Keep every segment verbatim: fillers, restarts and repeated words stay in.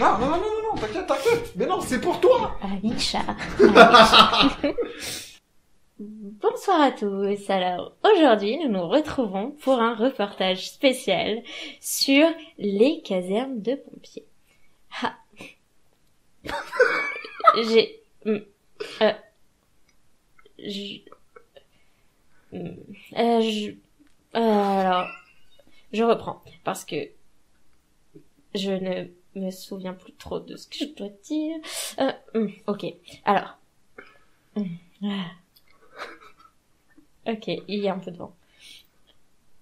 Non, non, non, non, non, t'inquiète, t'inquiète. Mais non, c'est pour toi. Aïcha. Bonsoir à tous. Alors, aujourd'hui, nous nous retrouvons pour un reportage spécial sur les casernes de pompiers. Ah. J'ai... Euh... Je... Euh, je... Euh, alors... Je reprends, parce que je ne me souviens plus trop de ce que je dois dire. Euh, ok, alors. Ok, il y a un peu de vent.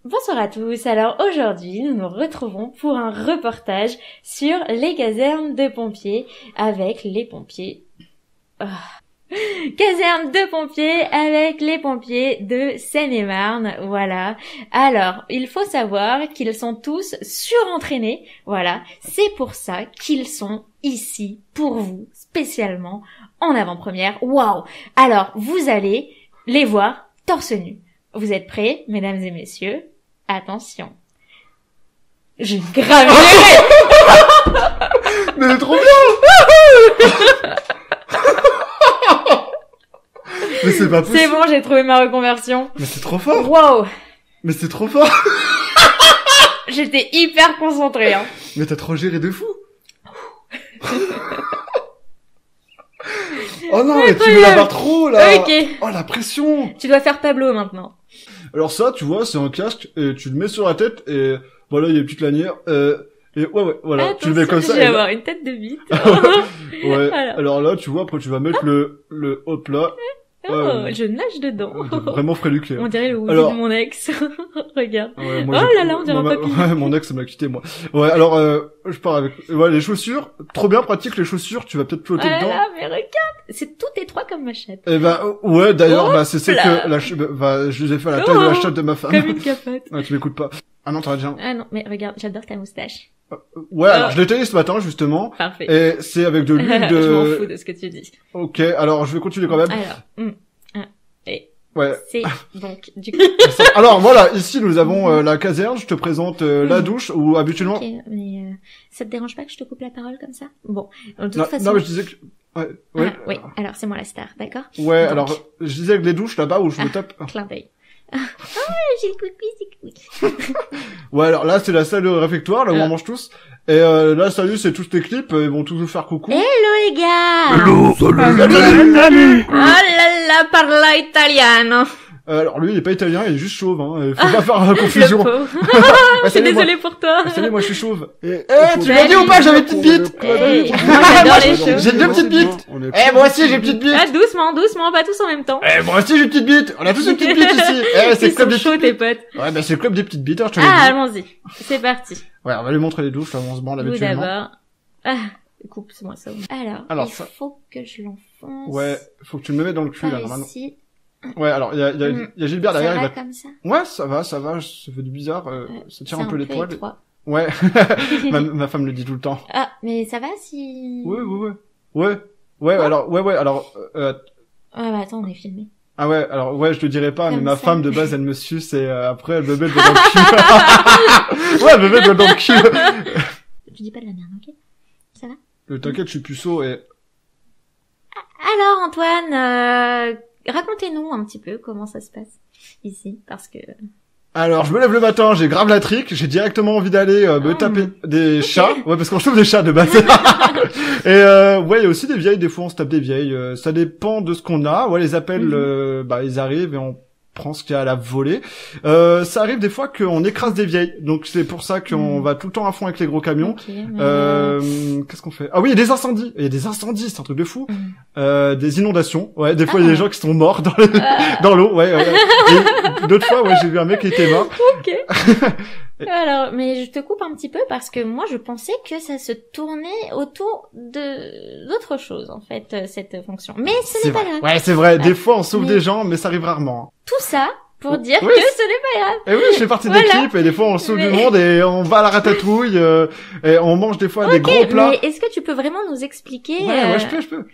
Bonsoir à tous, alors aujourd'hui nous nous retrouvons pour un reportage sur les casernes de pompiers avec les pompiers... Oh. Caserne de pompiers avec les pompiers de Seine-et-Marne, voilà. Alors, il faut savoir qu'ils sont tous surentraînés, voilà. C'est pour ça qu'ils sont ici, pour vous, spécialement, en avant-première. Waouh! Alors, vous allez les voir torse nu. Vous êtes prêts, mesdames et messieurs? Attention. J'ai grave géré. Mais c'est trop bien. Mais c'est pas possible. C'est bon, j'ai trouvé ma reconversion. Mais c'est trop fort. Wow. Mais c'est trop fort. J'étais hyper concentrée, hein. Mais t'as trop géré de fou. Oh non, mais tu me la barres trop, là. Okay. Oh, la pression. Tu dois faire Pablo, maintenant. Alors ça, tu vois, c'est un casque, et tu le mets sur la tête, et voilà, il y a une petite lanière, euh... Et ouais, ouais, voilà, attention, tu le mets comme ça. Je vais avoir là... une tête de bite. Ouais, alors. alors là, tu vois, après tu vas mettre ah. le, le, hop là. Oh, euh... je nage dedans. Vraiment Fréluc. On dirait le alors... de mon ex. Regarde. Ouais, moi, oh là là, on dirait moi, un papy. Ouais, mon ex m'a quitté, moi. Ouais, alors, euh, je pars avec, ouais, les chaussures. Trop bien, pratique, les chaussures, tu vas peut-être flotter ah dedans. Ah là, mais regarde. C'est tout étroit comme ma chatte. Eh ben, ouais, d'ailleurs, oh bah, c'est celle que la, bah, je les ai fait à la taille oh, de la chatte de ma femme. Comme une capote. Ouais, tu m'écoutes pas. Ah non, t'as déjà un... Ah non, mais regarde, j'adore ta moustache. Ouais, alors, alors je l'ai taillé ce matin, justement. Parfait. Et c'est avec de l'huile de... Je m'en fous de ce que tu dis. Ok, alors je vais continuer quand même. Alors, un, et... Ouais. C'est donc du coup... Alors voilà, ici nous avons euh, la caserne, je te présente euh, la douche, où habituellement... Ok, mais euh, ça te dérange pas que je te coupe la parole comme ça? Bon, de toute non, façon... Non, mais je disais que... Ouais, ouais. Ah, oui, alors c'est moi la star, d'accord? Ouais, donc... alors je disais avec les douches là-bas où je ah, me tape... Clin d'œil. Ah, j'ai le coucou, c'est cool. Ouais, alors là, c'est la salle de réfectoire, là où euh. on mange tous. Et euh, là, salut, c'est tous tes clips, ils vont tous nous faire coucou. Hello, les gars. Hello, salut, salut, salut. Oh là là, parla italiano. Euh, alors lui, il est pas italien, il est juste chauve, hein. Faut pas faire la confusion. Je suis désolée pour toi. Salut, moi, je suis chauve. Eh, tu l'as dit ou pas, j'avais une petite bite. J'ai deux petites bites. Eh, moi aussi, j'ai une petite bite. Ah, doucement, doucement, pas tous en même temps. Eh, moi aussi, j'ai une petite bite. On a tous une petite bite ici. Eh, c'est le club des chauds, tes potes. Ouais, bah, c'est le club des petites bites, je te l'ai dit. Ah, allons-y. C'est parti. Ouais, on va lui montrer les douches, là, on se branle habituellement. D'abord. Ah, coupe, c'est moi ça. Alors, il faut que je l'enfonce. Ouais, faut que tu me mettes dans le cul, là, normalement. Ouais, alors il y a, y, a, mmh. y a Gilbert derrière. Ça va il va... comme ça. Ouais, ça va, ça va, ça fait du bizarre, euh, euh, ça tire un peu les poils. Étroit. Ouais, ma, ma femme le dit tout le temps. Ah, mais ça va si... Ouais, ouais, ouais. Ouais, ouais, alors, ouais, ouais, alors... Euh... Ah bah attends, on est filmé. Ah ouais, alors ouais, je te dirais pas, comme mais ma ça. femme de base, elle me suce et euh, après elle me met le doigt dans le cul. Ouais, elle me met le doigt dans le cul. Tu dis pas de la merde, ok? Ça va? Euh, T'inquiète, je suis puceau et... Alors Antoine, euh... racontez-nous un petit peu comment ça se passe ici, parce que... Alors, je me lève le matin, j'ai grave la trique, j'ai directement envie d'aller euh, me ah, taper des okay. chats. Ouais, parce qu'on se trouve des chats de base. Et euh, ouais, il y a aussi des vieilles, des fois on se tape des vieilles. Euh, ça dépend de ce qu'on a. Ouais, les appels, mm-hmm. euh, bah ils arrivent et on prend ce qu'il y a à la volée. Euh, ça arrive des fois qu'on écrase des vieilles. Donc c'est pour ça qu'on mm. va tout le temps à fond avec les gros camions. Okay, mais... euh, qu'est-ce qu'on fait? Ah oui, il y a des incendies. Il y a des incendies, c'est un truc de fou. Mm. Euh, des inondations, ouais, des fois il ah, y a des gens qui sont morts dans les... ah. dans l'eau, ouais, ouais. D'autres fois, ouais, j'ai vu un mec qui était mort. Ok. Et... Alors, mais je te coupe un petit peu parce que moi je pensais que ça se tournait autour de d'autres choses en fait cette fonction. Mais ce n'est pas grave. Ouais, c'est vrai. Ah. Des fois, on sauve mais... des gens, mais ça arrive rarement. Tout ça pour dire oui, que ce n'est pas grave. Et oui, je fais partie voilà. d'équipe, et des fois on sauve mais... du monde, et on va à la ratatouille, euh, et on mange des fois okay, des gros plats. Mais est-ce que tu peux vraiment nous expliquer? Ouais, euh... ouais, je peux, je peux.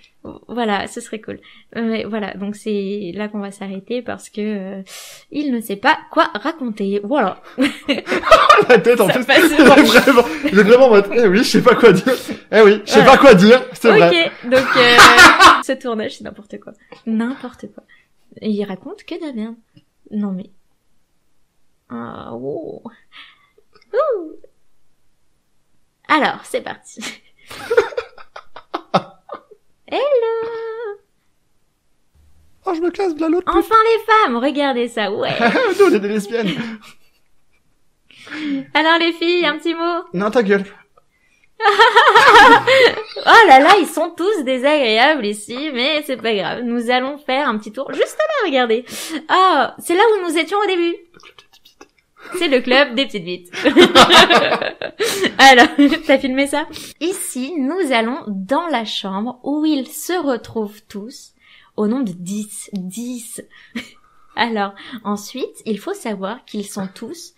Voilà, ce serait cool. Euh, voilà, donc c'est là qu'on va s'arrêter parce que euh, il ne sait pas quoi raconter. Voilà. La tête en ça plus. Il est vraiment, il est vraiment. Eh oui, je sais pas quoi dire. Eh oui, je sais voilà. pas quoi dire. C'est okay, vrai. Ok, donc euh, ce tournage, c'est n'importe quoi, n'importe quoi. Et il raconte que de la merde. Non mais. Ah oh. Ouh. Alors, c'est parti. Hello! Oh, je me casse de la l'autre. Enfin les femmes, regardez ça, ouais! Nous, on est des lesbiennes! Alors les filles, un petit mot? Non, ta gueule! Oh là là, ils sont tous désagréables ici, mais c'est pas grave. Nous allons faire un petit tour juste là, regardez! Ah, oh, c'est là où nous étions au début! C'est le club des petites bites. Alors, t'as filmé ça? Ici, nous allons dans la chambre où ils se retrouvent tous au nombre de dix. dix. Alors, ensuite, il faut savoir qu'ils sont tous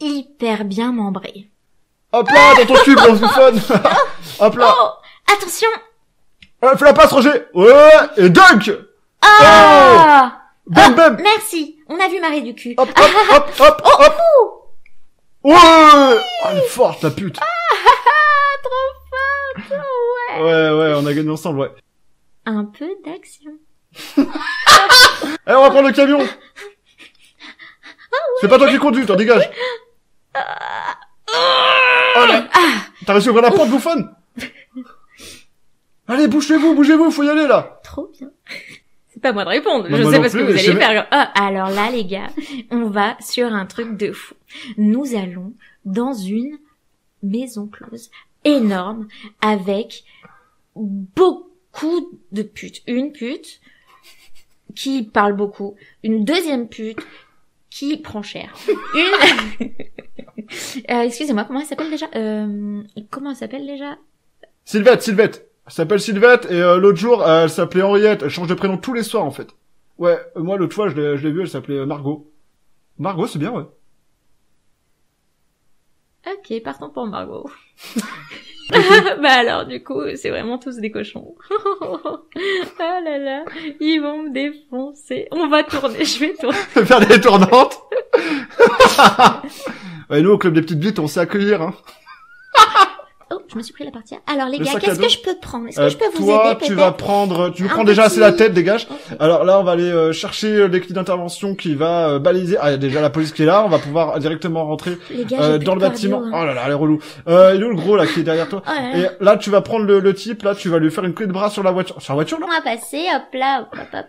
hyper bien membrés. Hop là, dans ton cube, dans ton fun. Hop là. Oh, attention. Euh, fais la passe, Roger. Ouais, et dunk. Ah. Oh. Bam, oh, bam. Merci. On a vu marrer du cul. Hop, hop, hop, hop, oh, hop. Ouais, oui. Oh, elle est forte, la pute. Ah, trop forte, ouais. Ouais, ouais, on a gagné ensemble, ouais. Un peu d'action. Allez, on va prendre le camion. Ah, oui. C'est pas toi qui conduis, toi, dégage. Ah. Oh, là. Ah. T'as réussi à ouvrir la porte, bouffonne. Allez, bougez-vous, bougez-vous, faut y aller, là. Trop bien. C'est pas moi de répondre, non, je sais pas ce que vous allez faire. Genre, oh, alors là les gars, on va sur un truc de fou. Nous allons dans une maison close énorme avec beaucoup de putes. Une pute qui parle beaucoup, une deuxième pute qui prend cher. Une... euh, excusez-moi, comment elle s'appelle déjà euh, Comment elle s'appelle déjà Sylvette, Sylvette Elle s'appelle Sylvette, et euh, l'autre jour, euh, elle s'appelait Henriette. Elle change de prénom tous les soirs, en fait. Ouais, euh, moi, l'autre fois, je l'ai vue, elle s'appelait Margot. Margot, c'est bien, ouais. Ok, partons pour Margot. Bah alors, du coup, c'est vraiment tous des cochons. Oh là là, ils vont me défoncer. On va tourner, je vais tourner. Faire des tournantes. Ouais, nous, au Club des Petites Bites, on sait accueillir, hein. Oh, je me suis pris la partie. Alors les le gars, qu'est-ce que je peux prendre? Est-ce que euh, je peux vous toi, aider? Toi, tu vas prendre, tu prends déjà assez la tête, dégage. Okay. Alors là, on va aller euh, chercher l'équipe d'intervention qui va euh, baliser. Ah, il y a déjà la police qui est là. On va pouvoir directement rentrer gars, euh, dans le bâtiment. Cardio, hein. Oh là là, elle est relou. Euh, il est où le gros là qui est derrière toi? Oh là là. Et là, tu vas prendre le, le type. Là, tu vas lui faire une clé de bras sur la voiture. Sur la voiture là. On va passer. Hop là, hop hop. hop.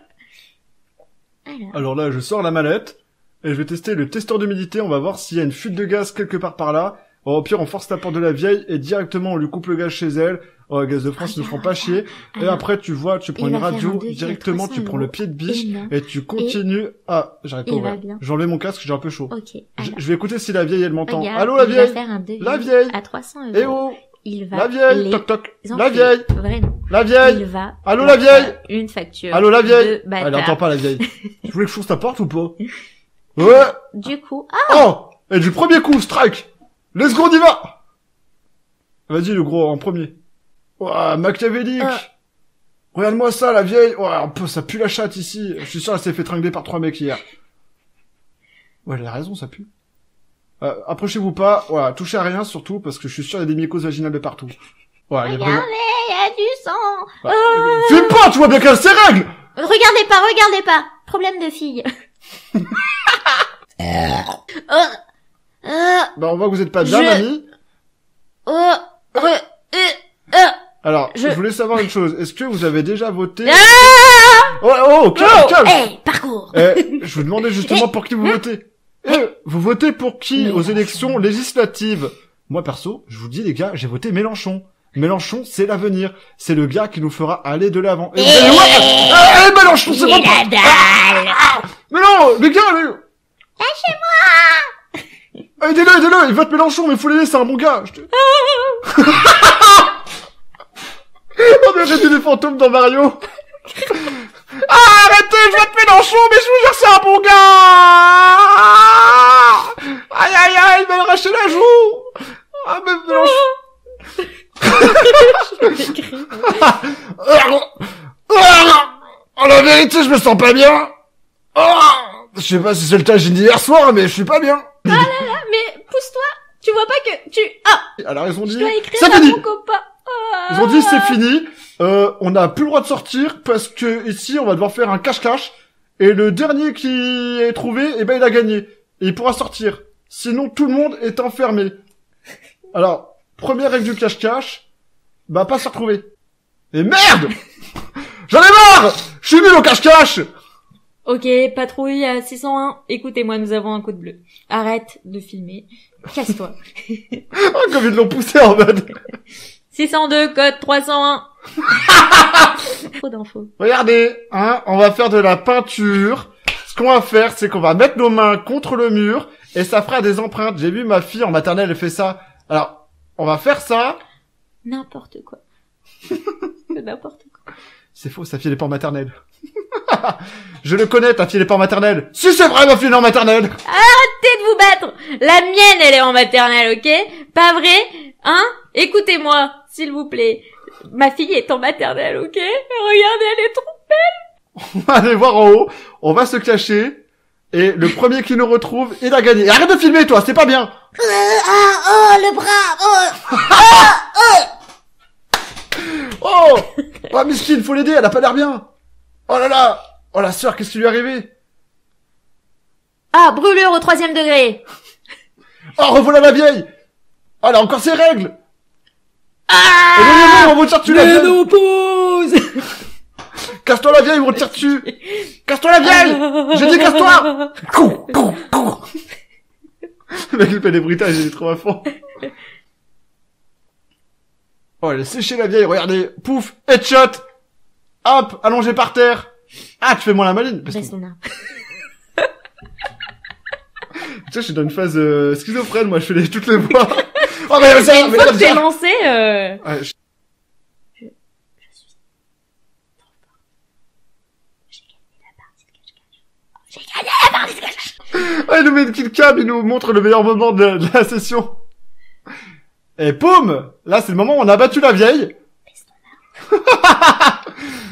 Alors. Alors là, je sors la mallette et je vais tester le testeur d'humidité. On va voir s'il y a une fuite de gaz quelque part par là. Bon, au pire, on force la porte de la vieille et directement, on lui coupe le gaz chez elle. Oh, gaz de France, ils ne feront pas chier. Alors, et après, tu vois, tu prends une radio, un directement, tu prends le pied de biche et, et tu continues. Et ah, j'arrive pas à ouvrir. J'ai enlevé mon casque, j'ai un peu chaud. Okay, alors, je vais écouter si la vieille, elle m'entend. Allô, la vieille La vieille à trois cents euros. Eh oh il va La vieille les... Toc, toc La vieille Vraiment. La vieille il va Allô, la vieille Une facture. Allô, la vieille Elle n'entend pas, la vieille. Tu voulais que je fonce ta porte ou pas? Ouais. Du coup... Oh. Et du premier coup, strike. Le second, il va! Vas-y, le gros, en premier. Ouah, machiavélique! Ah. Regarde-moi ça, la vieille! Ouah, ça pue la chatte, ici! Je suis sûr, elle s'est fait tringler par trois mecs hier. Ouais, elle a raison, ça pue. Euh, approchez-vous pas, voilà, touchez à rien, surtout, parce que je suis sûr, il y a des mycoses vaginales de partout. Ouais, regardez, il vraiment... y a du sang! Bah, euh... Fume pas, tu vois bien qu'elle ses règles! Regardez pas, regardez pas! Problème de fille. euh... Euh, bah on voit que vous êtes pas bien, je... mamie. Euh, euh, euh, euh, Alors, je... je voulais savoir une chose. Est-ce que vous avez déjà voté? Ah oh, oh, calme, oh, calme. Hey, parcours. Eh, je vous demandais justement pour qui vous votez. Eh, vous votez pour qui Mélenchon. Aux élections législatives? Moi, perso, je vous dis, les gars, j'ai voté Mélenchon. Mélenchon, c'est l'avenir. C'est le gars qui nous fera aller de l'avant. Et, Et vous allez, ouais, ah, eh, Mélenchon, c'est bon. Ah, mais non, les gars, mais... Lâchez-moi. Aidez-le, aidez-le, il vote Mélenchon, mais faut l'aider, c'est un bon gars. Je te... On a jeté des fantômes dans Mario. Ah, arrêtez, je viens de Mélenchon, mais je vous jure, c'est un bon gars. Aïe, aïe, aïe, il m'a arraché la joue. Ah, mais Mélenchon. Oh, la vérité, je me sens pas bien. Oh, je sais pas si c'est le tas que j'ai dit hier soir, mais je suis pas bien. Ah là là, mais pousse-toi. Tu vois pas que tu... Ah, alors, ils ont dit... Je dois écrire à mon copain. Ils ont dit c'est fini, euh, on n'a plus le droit de sortir parce que ici on va devoir faire un cache-cache et le dernier qui est trouvé, eh ben il a gagné et il pourra sortir. Sinon tout le monde est enfermé. Alors première règle du cache-cache, bah pas se retrouver. Et merde, j'en ai marre, je suis nul au cache-cache. Ok, patrouille à six cent un, écoutez-moi, nous avons un code bleu. Arrête de filmer, casse-toi. Oh, comme ils l'ont poussé en mode. six cent deux, code trois cent un. Trop d'infos. Regardez, hein, on va faire de la peinture. Ce qu'on va faire, c'est qu'on va mettre nos mains contre le mur et ça fera des empreintes. J'ai vu ma fille en maternelle, elle fait ça. Alors, on va faire ça. N'importe quoi. N'importe quoi. C'est faux, sa fille n'est pas en maternelle. Je le connais, ta fille n'est pas en maternelle. Si c'est vrai, ma fille est en maternelle. Arrêtez de vous battre. La mienne, elle est en maternelle, ok? Pas vrai? Hein? Écoutez-moi, s'il vous plaît. Ma fille est en maternelle, ok? Regardez, elle est trop belle. On va aller voir en haut, on va se cacher, et le premier qui nous retrouve, il a gagné. Et arrête de filmer, toi, c'est pas bien. Ah, oh, le bras, oh, oh, oh, oh, Miskine, faut l'aider, elle a pas l'air bien. Oh là là, oh la sœur, qu'est-ce qui lui est arrivé? Ah, brûlure au troisième degré. Oh, revoilà la vieille. Oh, elle a encore ses règles. Ah! Et non, non, on retire dessus la vieille! Ménopause! Casse-toi la vieille, on retire dessus! Casse-toi la vieille! J'ai dit casse-toi! Cou, cou, cou! La clip, elle est brutale, j'ai dit trop à fond. Oh, elle a séché la vieille, regardez. Pouf, headshot! Hop, allongé par terre. Ah, tu fais moins la maline. Parce que... Tu sais, je suis dans une phase euh, schizophrène, moi, je fais les, toutes les voix. Oh, mais, mais ça, une mais fois que t'es lancé, euh... Ouais, je... Je... je suis... trop fort. J'ai gagné la partie de cache-cache. Oh, j'ai gagné la partie de cache-cache. Ah, il nous met une kill cam, il nous montre le meilleur moment de la, de la session. Et boum! Là, c'est le moment où on a battu la vieille.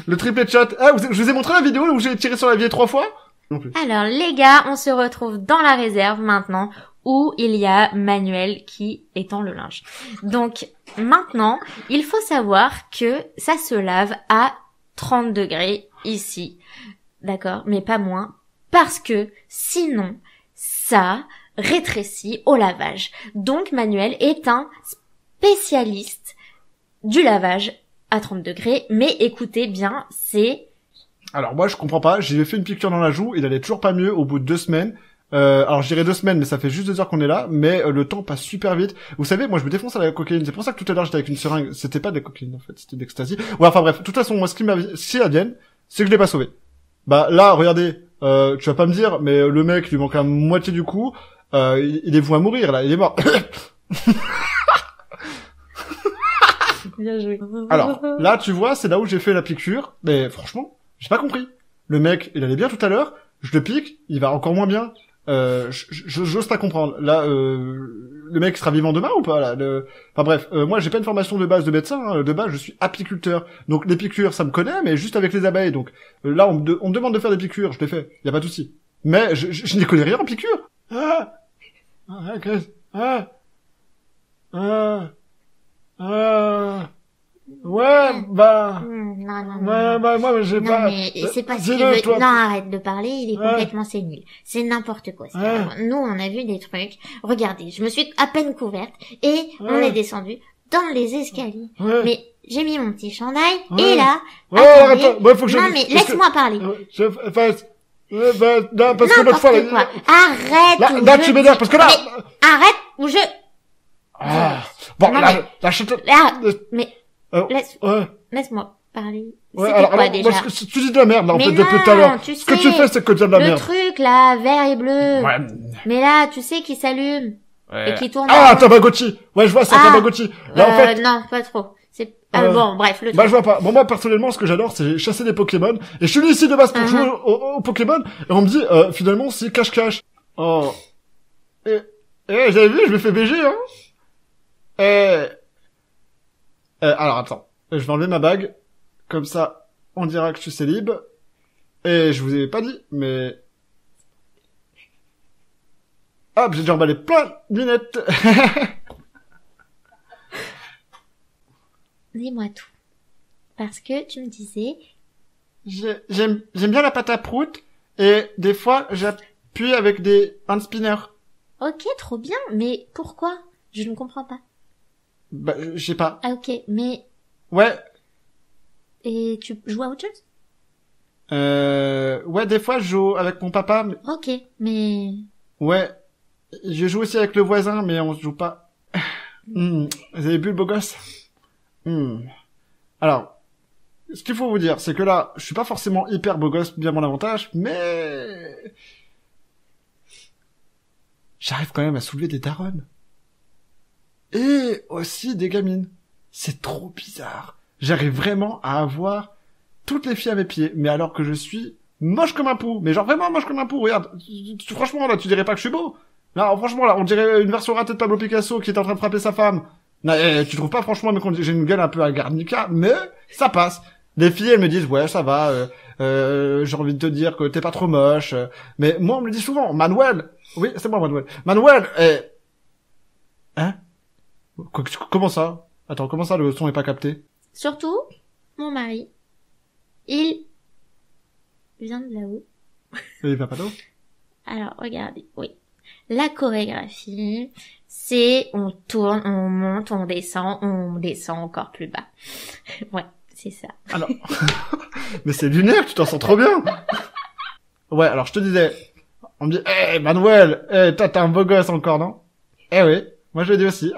Le triple headshot. Ah, je vous ai montré la vidéo où j'ai tiré sur la vieille trois fois? Non plus. Alors, les gars, on se retrouve dans la réserve maintenant, où il y a Manuel qui étend le linge. Donc, maintenant, il faut savoir que ça se lave à trente degrés ici. D'accord? Mais pas moins. Parce que, sinon, ça rétrécit au lavage. Donc, Manuel est un spécialiste du lavage à trente degrés. Mais écoutez bien, c'est... Alors moi je comprends pas, j'ai fait une piqûre dans la joue, il allait toujours pas mieux au bout de deux semaines. Euh, alors je dirais deux semaines, mais ça fait juste deux heures qu'on est là, mais euh, le temps passe super vite. Vous savez, moi je me défonce à la cocaïne, c'est pour ça que tout à l'heure j'étais avec une seringue, c'était pas de la cocaïne en fait, c'était de l'ecstasy. Ouais, enfin bref, de toute façon, moi ce qui si advienne, c'est que je l'ai pas sauvé. Bah là, regardez, euh, tu vas pas me dire, mais le mec lui manque la moitié du coup, euh, il, il est voué à mourir là, il est mort. Bien joué. Alors, là tu vois, c'est là où j'ai fait la piqûre, mais franchement... J'ai pas compris. Le mec, il allait bien tout à l'heure. Je le pique, il va encore moins bien. Euh, j'ose pas comprendre. Là, euh, le mec sera vivant demain ou pas là le... Enfin bref, euh, moi j'ai pas une formation de base de médecin. Hein. De base, je suis apiculteur. Donc les piqûres, ça me connaît, mais juste avec les abeilles. Donc euh, là, on me, de... on me demande de faire des piqûres, je les fais. Y a pas de souci. Mais je, je, je n'y connais rien en piqûres. Ah, ah, ah, ah, ah. Ouais, bah... Non, non, non. Ouais, bah, moi, j'ai pas... mais c'est pas ce qu'il veut... Toi. Non, arrête de parler, il est ouais. Complètement sénile. C'est n'importe quoi. C'est ouais. Nous, on a vu des trucs... Regardez, je me suis à peine couverte, et ouais. On est descendu dans les escaliers. Ouais. Mais j'ai mis mon petit chandail, ouais. Et là... Ouais, attendez... ouais, attends, ouais, faut que je... Non, mais laisse-moi parler. Je... Enfin... Euh, bah, non, parce que l'autre fois... Là... Arrête là, là, je... tu m'énerves, parce que là... Mais... Arrête ou je... Ah. Bon, non, là, mais... là, je... Là, mais... Euh, Laisse, ouais. Laisse-moi parler. Ouais, alors, quoi, alors, déjà moi, je, tu dis de la merde, là, en mais fait, non, depuis tout à l'heure. Ce que tu fais, c'est que tu dis de la le merde. Le truc, là, vert et bleu. Ouais. Mais là, tu sais qu'il s'allume. Ouais. Et qui tourne. Ah, Tamagotchi! Ouais, je vois ça, ah, Tamagotchi. Là, euh, en fait. Non, pas trop. C'est, ah, euh, bon, bref, le truc. Bah, je vois pas. Bon, moi, personnellement, ce que j'adore, c'est chasser des Pokémon. Et je suis venu ici de base pour uh-huh. jouer au, au Pokémon. Et on me dit, euh, finalement, c'est cache-cache. Oh. Eh, eh, vous avez vu, je me fais B G, hein. Eh. Eh, alors, attends. Je vais enlever ma bague. Comme ça, on dira que je suis célib. Et je vous ai pas dit, mais... Hop, j'ai déjà emballé plein de lunettes. Dis-moi tout. Parce que tu me disais... J'aime bien la pâte à prout, et des fois, j'appuie avec des hand spinners. Ok, trop bien, mais pourquoi? Je ne comprends pas. Bah, je sais pas. Ah ok, mais... Ouais. Et tu joues à autre chose? Euh... Ouais, des fois, je joue avec mon papa. Mais... Ok, mais... Ouais. Je joue aussi avec le voisin, mais on se joue pas. Mmh. Vous avez bu le beau gosse? Mmh. Alors, ce qu'il faut vous dire, c'est que là, je suis pas forcément hyper beau gosse, bien mon avantage, mais... J'arrive quand même à soulever des daronnes. Et aussi des gamines. C'est trop bizarre. J'arrive vraiment à avoir toutes les filles à mes pieds, mais alors que je suis moche comme un pou. Mais genre vraiment moche comme un pou, regarde. Franchement, là, tu dirais pas que je suis beau. Là, franchement, là, on dirait une version ratée de Pablo Picasso qui est en train de frapper sa femme. Non, tu trouves pas, franchement, mais quand j'ai une gueule un peu à Garnica, mais ça passe. Les filles, elles me disent, ouais, ça va, euh, euh, j'ai envie de te dire que t'es pas trop moche. Euh, mais moi, on me le dit souvent, Manuel. Oui, c'est moi, Manuel. Manuel, eh... Hein? Comment ça? Attends, comment ça, le son est pas capté? Surtout, mon mari, il vient de là-haut. Il vient pas d'eau? Alors, regardez, oui. La chorégraphie, c'est on tourne, on monte, on descend, on descend encore plus bas. Ouais, c'est ça. Alors, mais c'est lunaire, tu t'en sens trop bien. Ouais, alors je te disais, on me dit, hé, hey, Manuel, hey, toi t'es un beau gosse encore, non? Eh oui, moi je le dis aussi.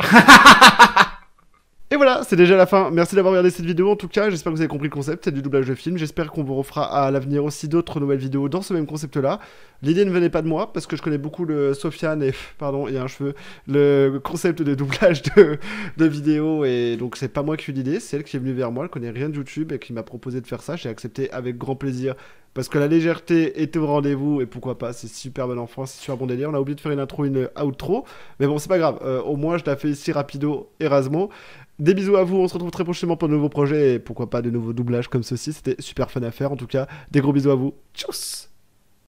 Et voilà, c'est déjà la fin. Merci d'avoir regardé cette vidéo. En tout cas, j'espère que vous avez compris le concept. C'est du doublage de film. J'espère qu'on vous refera à l'avenir aussi d'autres nouvelles vidéos dans ce même concept-là. L'idée ne venait pas de moi, parce que je connais beaucoup le Sofyan et, pardon, il y a un cheveu, le concept de doublage de, de vidéos. Et donc, c'est pas moi qui ai eu l'idée. C'est elle qui est venue vers moi. Elle connaît rien de YouTube et qui m'a proposé de faire ça. J'ai accepté avec grand plaisir. Parce que la légèreté était au rendez-vous, et pourquoi pas, c'est super bon enfant, c'est super bon délire. On a oublié de faire une intro, une outro, mais bon, c'est pas grave, euh, au moins je la fais ici rapido, Erasmo. Des bisous à vous, on se retrouve très prochainement pour de nouveaux projets, et pourquoi pas de nouveaux doublages comme ceci, c'était super fun à faire, en tout cas, des gros bisous à vous, tchuss.